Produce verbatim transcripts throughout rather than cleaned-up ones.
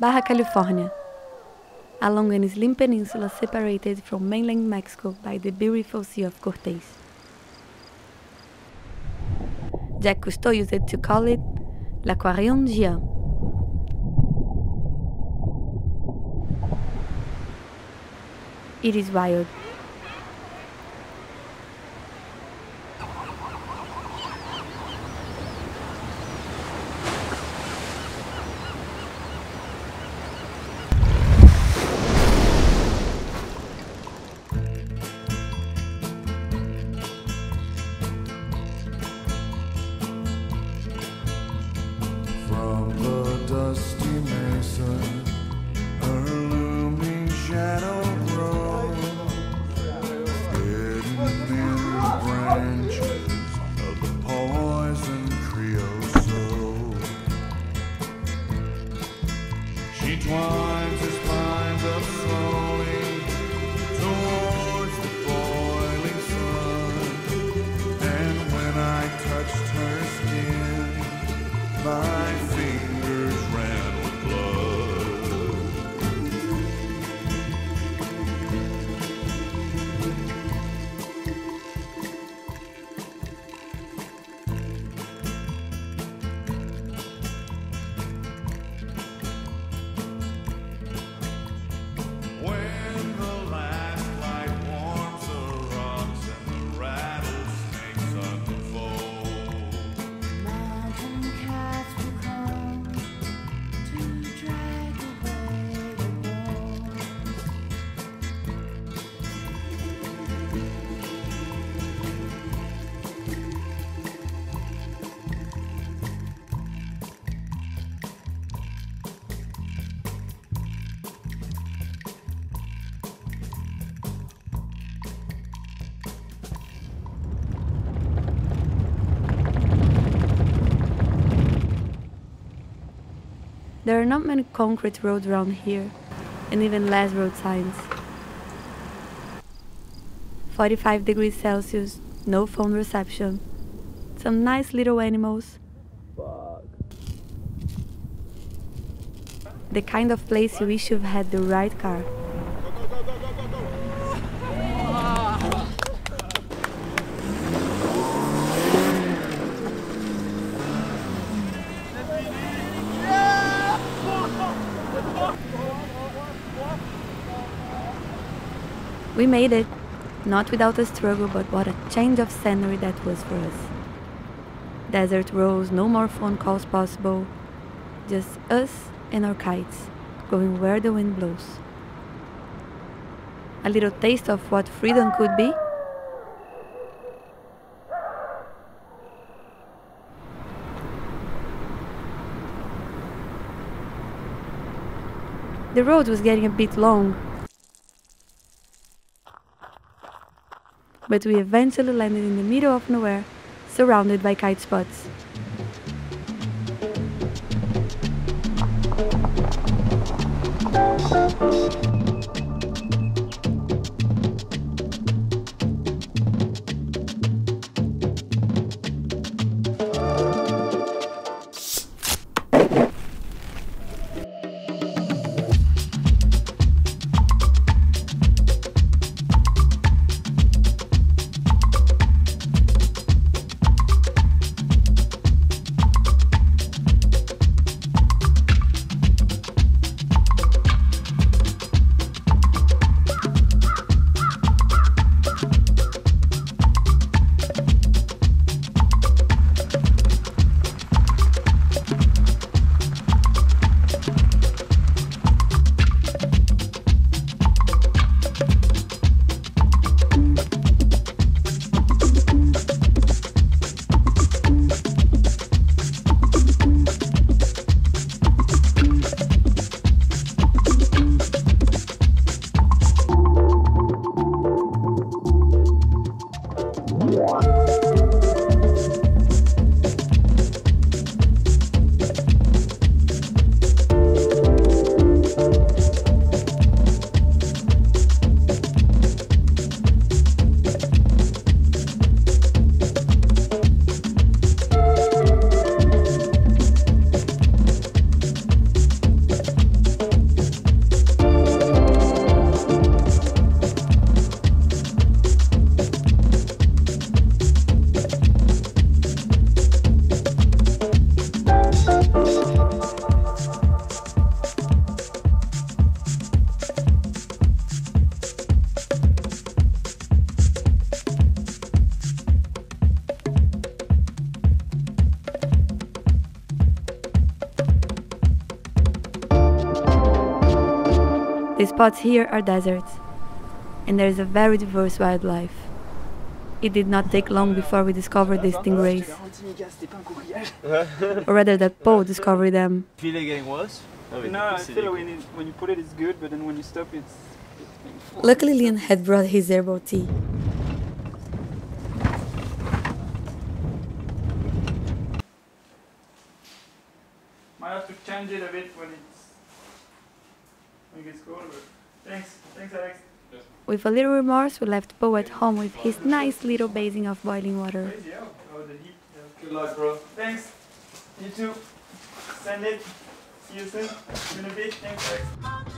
Baja California, along an slim peninsula separated from mainland Mexico by the beautiful Sea of Cortez. Jacques Cousteau used to call it L'Aquarium Gien. It is wild. There are not many concrete roads around here, and even less road signs. forty-five degrees Celsius, no phone reception. Some nice little animals. Fuck. The kind of place you wish you've had the right car. Go, go, go, go, go, go. We made it, not without a struggle, but what a change of scenery that was for us. Desert roads, no more phone calls possible, just us and our kites, going where the wind blows. A little taste of what freedom could be. The road was getting a bit long, but we eventually landed in the middle of nowhere, surrounded by kite spots. The spots here are deserts, and there is a very diverse wildlife. It did not take long before we discovered the stingrays, or rather that Paul discovered them. Feel it getting worse? No, I feel when, it, when you put it, it's good, but then when you stop, it's... it's Luckily, Liam had brought his herbal tea. Might have to change it a bit when it's... when it gets colder. Thanks, thanks Alex. With a little remorse, we left Paul at home with his nice little basin of boiling water. Good luck, bro. Thanks. You too. Send it. See you soon. In a bit. Thanks, Alex.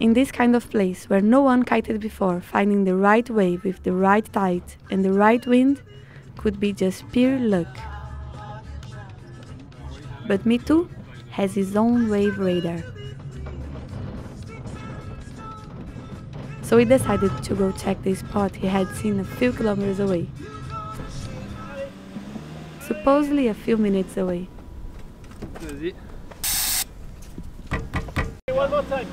In this kind of place, where no one kited before, finding the right wave with the right tide and the right wind could be just pure luck. But Mitu has his own wave radar. So we decided to go check the spot he had seen a few kilometers away. Supposedly a few minutes away. Hey, one more time.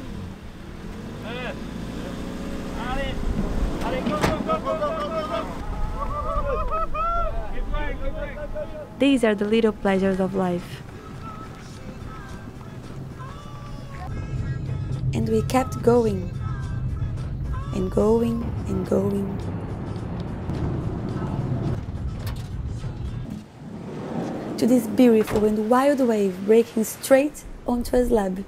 Allez, allez, go, go, go, go, go, go, go. Keep going, keep going. These are the little pleasures of life. And we kept going, and going, and going. To this beautiful and wild wave breaking straight onto a slab.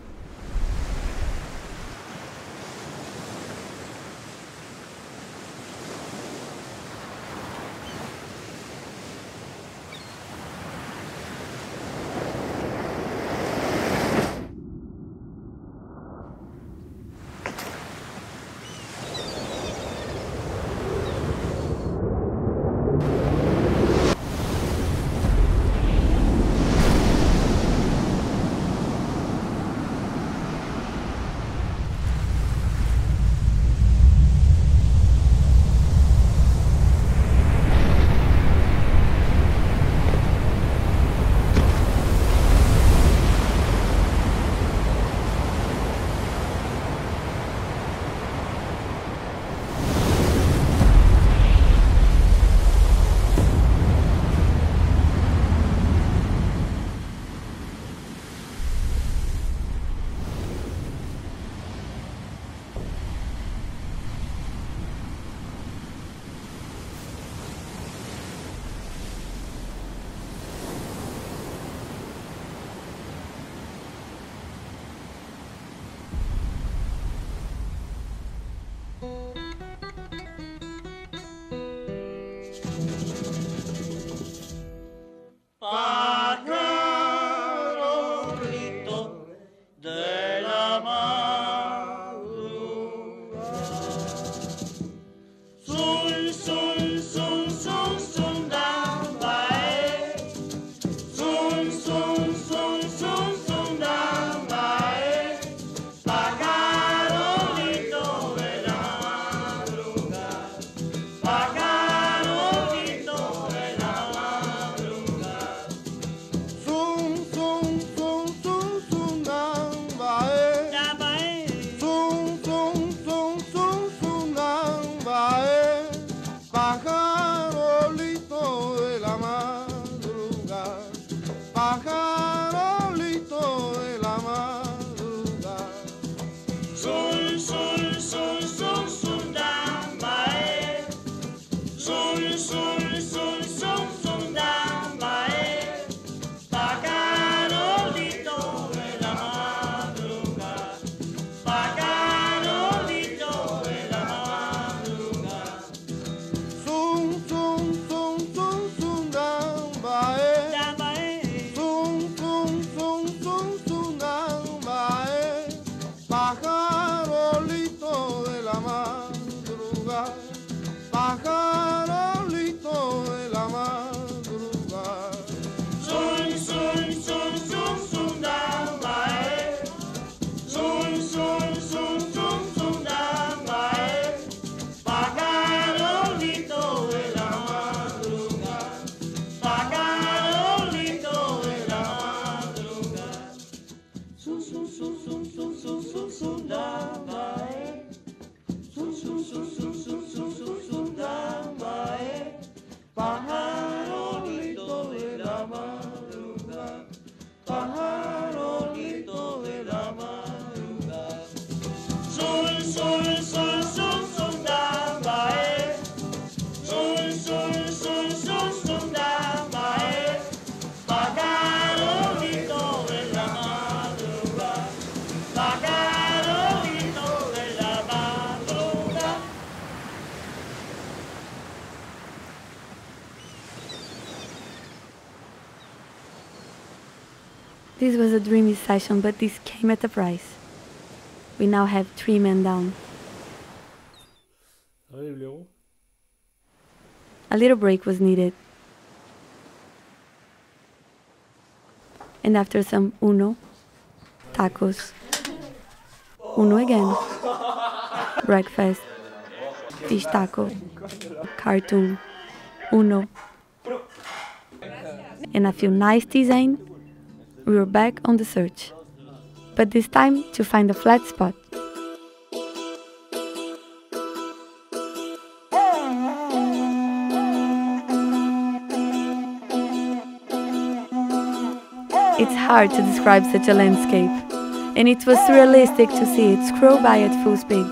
Pajarolito de la madrugada, pajarolito de la madrugada. Sol, sol, sol, sol, sol, damae. Sol, sol, sol, sol, sol, damae. Pajarolito de la madrugada, pajarolito de la madrugada. This was a dreamy session, but this came at a price. We now have three men down. A little break was needed. And after some uno, tacos, uno again, breakfast, fish taco, cartoon, uno, and a few nice design, we were back on the search, but this time to find a flat spot. It's hard to describe such a landscape, and it was realistic to see it scroll by at full speed.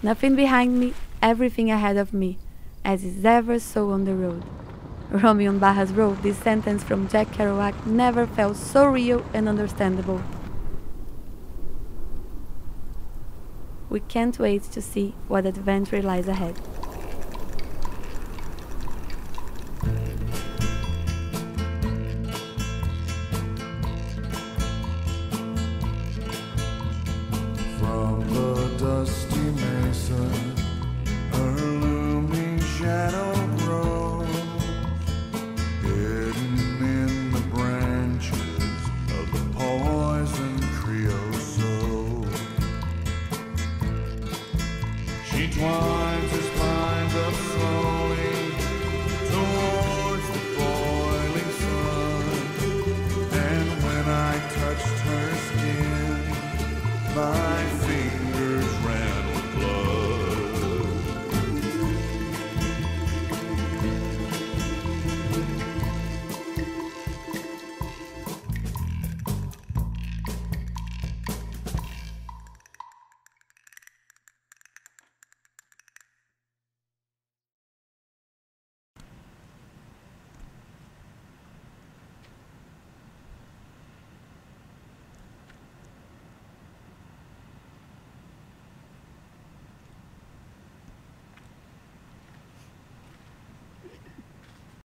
Nothing behind me, everything ahead of me, as is ever so on the road. Romeo on Baja's Road, this sentence from Jack Kerouac never felt so real and understandable. We can't wait to see what adventure lies ahead. One.